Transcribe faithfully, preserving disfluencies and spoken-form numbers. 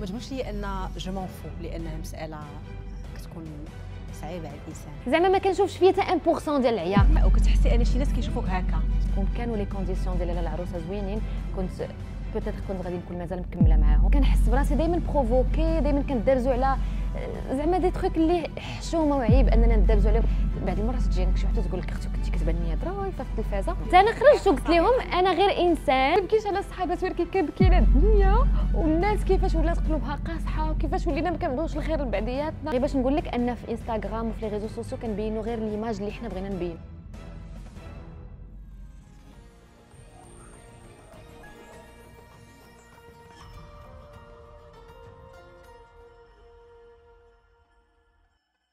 ما تقولش لي ان جو مون فو لانها مساله كتكون صعيبه على الانسان. زعما ما كنشوفش فيا حتى واحد بالمية ديال العيا. وكتحسي ان شي ناس كيشوفوك هكا تكون كانوا لي كونديسيون ديال العروسه زوينين كنت بوتيت كنت غادي نكون مازال مكمله معاهم. كنحس براسي دائما بروفوكي دائما كندرزو على زعما دي تخيك اللي حشومه وعيب اننا ندرزو عليهم. بعد المرات تجينك شي وحده تقول لك اختي كنتي كتباني ضرايفه في التلفازه حتى انا خرجت وقلت لهم انا غير انسان. مابكيش على صحابات ولكن كنبكي على الدنيا والناس كيفاش ولات قلوبها قاصحه وكيفاش ولينا ما كنبغيوش الخير لبعضياتنا. غير باش نقول لك ان في انستغرام وفي لي ريزو سوسيو كنبينوا غير ليماج اللي حنا بغينا نبينو.